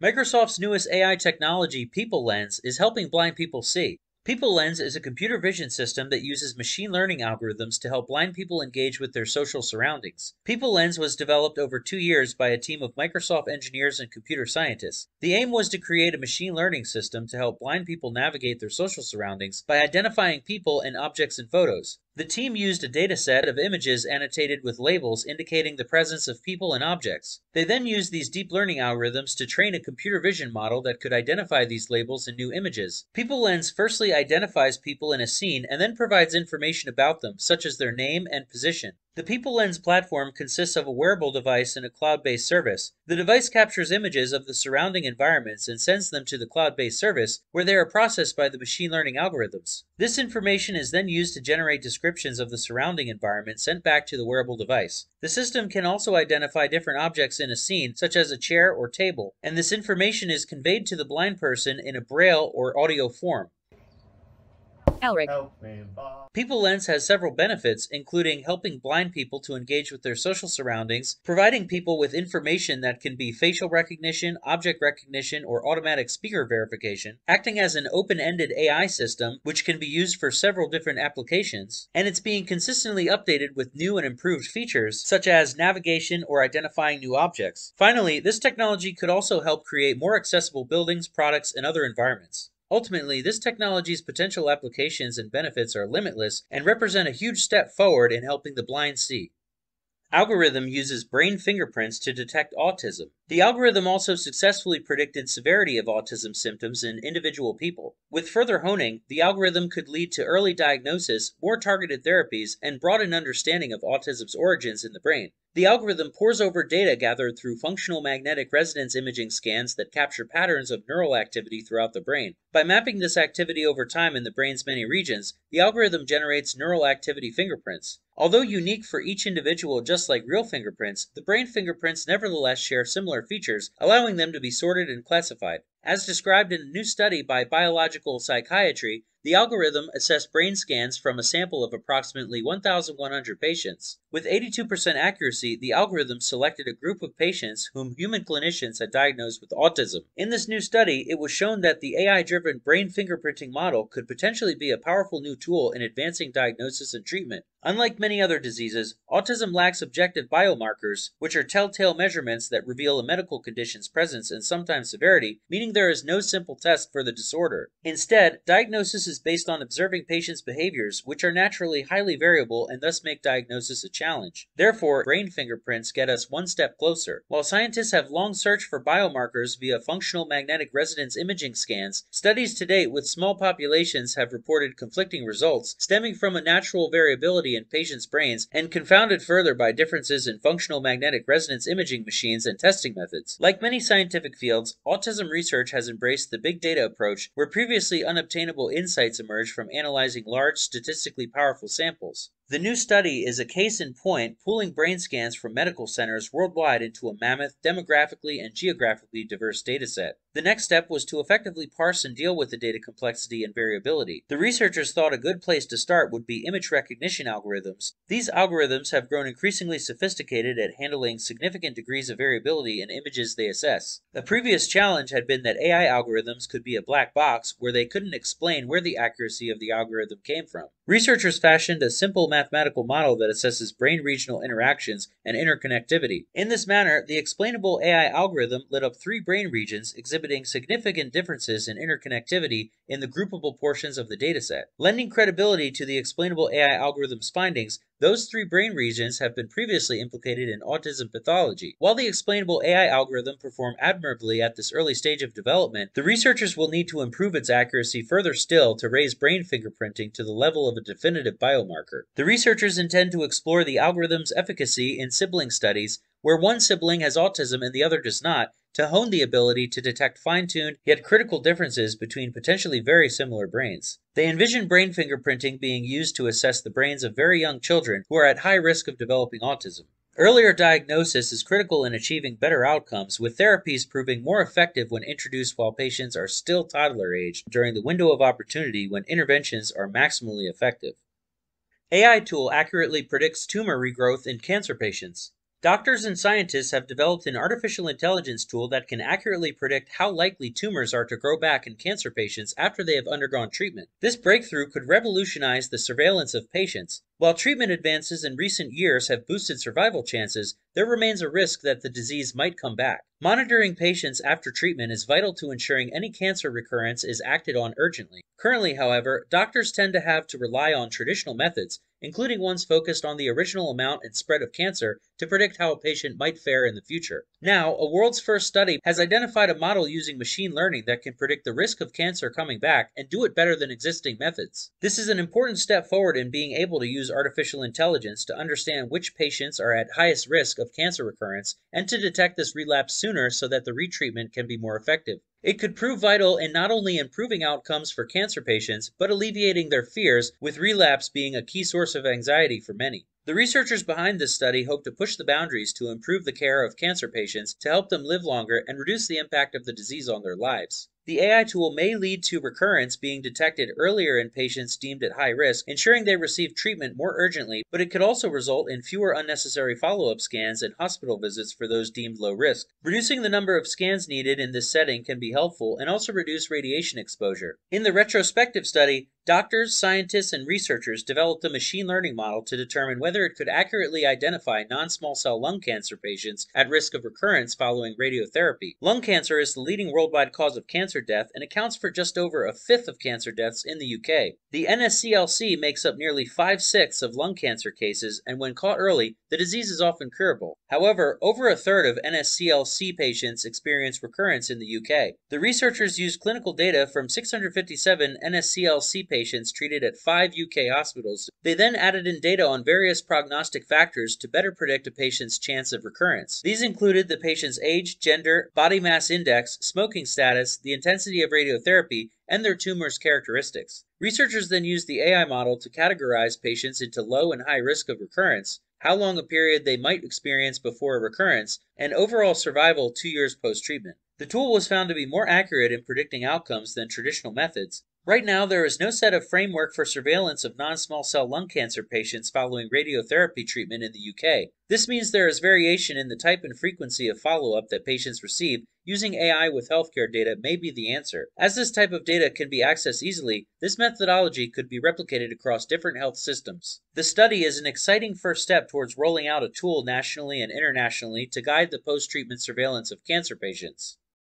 Microsoft's newest AI technology, PeopleLens, is helping blind people see. PeopleLens is a computer vision system that uses machine learning algorithms to help blind people engage with their social surroundings. PeopleLens was developed over 2 years by a team of Microsoft engineers and computer scientists. The aim was to create a machine learning system to help blind people navigate their social surroundings by identifying people and objects in photos. The team used a dataset of images annotated with labels indicating the presence of people and objects. They then used these deep learning algorithms to train a computer vision model that could identify these labels in new images. PeopleLens firstly identifies people in a scene and then provides information about them, such as their name and position. The PeopleLens platform consists of a wearable device and a cloud-based service. The device captures images of the surrounding environments and sends them to the cloud-based service, where they are processed by the machine learning algorithms. This information is then used to generate descriptions of the surrounding environment sent back to the wearable device. The system can also identify different objects in a scene, such as a chair or table, and this information is conveyed to the blind person in a braille or audio form. PeopleLens has several benefits, including helping blind people to engage with their social surroundings, providing people with information that can be facial recognition, object recognition, or automatic speaker verification, acting as an open-ended AI system, which can be used for several different applications, and it's being consistently updated with new and improved features, such as navigation or identifying new objects. Finally, this technology could also help create more accessible buildings, products, and other environments. Ultimately, this technology's potential applications and benefits are limitless and represent a huge step forward in helping the blind see. Algorithm uses brain fingerprints to detect autism. The algorithm also successfully predicted severity of autism symptoms in individual people. With further honing, the algorithm could lead to early diagnosis, more targeted therapies, and broaden understanding of autism's origins in the brain. The algorithm pores over data gathered through functional magnetic resonance imaging scans that capture patterns of neural activity throughout the brain. By mapping this activity over time in the brain's many regions, the algorithm generates neural activity fingerprints. Although unique for each individual, just like real fingerprints, the brain fingerprints nevertheless share similar features, allowing them to be sorted and classified. As described in a new study by Biological Psychiatry, the algorithm assessed brain scans from a sample of approximately 1,100 patients. With 82% accuracy, the algorithm selected a group of patients whom human clinicians had diagnosed with autism. In this new study, it was shown that the AI-driven brain fingerprinting model could potentially be a powerful new tool in advancing diagnosis and treatment. Unlike many other diseases, autism lacks objective biomarkers, which are telltale measurements that reveal a medical condition's presence and sometimes severity, meaning there is no simple test for the disorder. Instead, diagnosis is based on observing patients' behaviors, which are naturally highly variable and thus make diagnosis a challenge. Therefore, brain fingerprints get us one step closer. While scientists have long searched for biomarkers via functional magnetic resonance imaging scans, studies to date with small populations have reported conflicting results, stemming from a natural variability in patients' brains and confounded further by differences in functional magnetic resonance imaging machines and testing methods. Like many scientific fields, autism research has embraced the big data approach, where previously unobtainable insights emerge from analyzing large, statistically powerful samples. The new study is a case in point, pooling brain scans from medical centers worldwide into a mammoth, demographically and geographically diverse dataset. The next step was to effectively parse and deal with the data complexity and variability. The researchers thought a good place to start would be image recognition algorithms. These algorithms have grown increasingly sophisticated at handling significant degrees of variability in images they assess. A previous challenge had been that AI algorithms could be a black box, where they couldn't explain where the accuracy of the algorithm came from. Researchers fashioned a simple mathematical model that assesses brain regional interactions and interconnectivity. In this manner, the explainable AI algorithm lit up 3 brain regions exhibiting significant differences in interconnectivity in the groupable portions of the dataset. Lending credibility to the explainable AI algorithm's findings, those 3 brain regions have been previously implicated in autism pathology. While the explainable AI algorithm performed admirably at this early stage of development, the researchers will need to improve its accuracy further still to raise brain fingerprinting to the level of a definitive biomarker. The researchers intend to explore the algorithm's efficacy in sibling studies, where one sibling has autism and the other does not, to hone the ability to detect fine-tuned yet critical differences between potentially very similar brains. They envision brain fingerprinting being used to assess the brains of very young children who are at high risk of developing autism. Earlier diagnosis is critical in achieving better outcomes, with therapies proving more effective when introduced while patients are still toddler age during the window of opportunity when interventions are maximally effective. AI tool accurately predicts tumor regrowth in cancer patients. Doctors and scientists have developed an artificial intelligence tool that can accurately predict how likely tumors are to grow back in cancer patients after they have undergone treatment. This breakthrough could revolutionize the surveillance of patients. While treatment advances in recent years have boosted survival chances, there remains a risk that the disease might come back. Monitoring patients after treatment is vital to ensuring any cancer recurrence is acted on urgently. Currently, however, doctors tend to have to rely on traditional methods, including ones focused on the original amount and spread of cancer, to predict how a patient might fare in the future. Now, a world's first study has identified a model using machine learning that can predict the risk of cancer coming back and do it better than existing methods. This is an important step forward in being able to use artificial intelligence to understand which patients are at highest risk of cancer recurrence and to detect this relapse sooner so that the retreatment can be more effective. It could prove vital in not only improving outcomes for cancer patients, but alleviating their fears, with relapse being a key source of anxiety for many. The researchers behind this study hope to push the boundaries to improve the care of cancer patients, to help them live longer and reduce the impact of the disease on their lives. The AI tool may lead to recurrence being detected earlier in patients deemed at high risk, ensuring they receive treatment more urgently, but it could also result in fewer unnecessary follow-up scans and hospital visits for those deemed low risk. Reducing the number of scans needed in this setting can be helpful and also reduce radiation exposure. In the retrospective study, doctors, scientists, and researchers developed a machine learning model to determine whether it could accurately identify non-small cell lung cancer patients at risk of recurrence following radiotherapy. Lung cancer is the leading worldwide cause of cancer death and accounts for just over a fifth of cancer deaths in the UK. The NSCLC makes up nearly 5/6 of lung cancer cases, and when caught early, the disease is often curable. However, over a third of NSCLC patients experience recurrence in the UK. The researchers used clinical data from 657 NSCLC patients treated at 5 UK hospitals. They then added in data on various prognostic factors to better predict a patient's chance of recurrence. These included the patient's age, gender, body mass index, smoking status, the intensity of radiotherapy, and their tumor's characteristics. Researchers then used the AI model to categorize patients into low and high risk of recurrence, how long a period they might experience before a recurrence, and overall survival 2 years post-treatment. The tool was found to be more accurate in predicting outcomes than traditional methods. Right now, there is no set of framework for surveillance of non-small cell lung cancer patients following radiotherapy treatment in the UK. This means there is variation in the type and frequency of follow-up that patients receive. Using AI with healthcare data may be the answer. As this type of data can be accessed easily, this methodology could be replicated across different health systems. The study is an exciting first step towards rolling out a tool nationally and internationally to guide the post-treatment surveillance of cancer patients.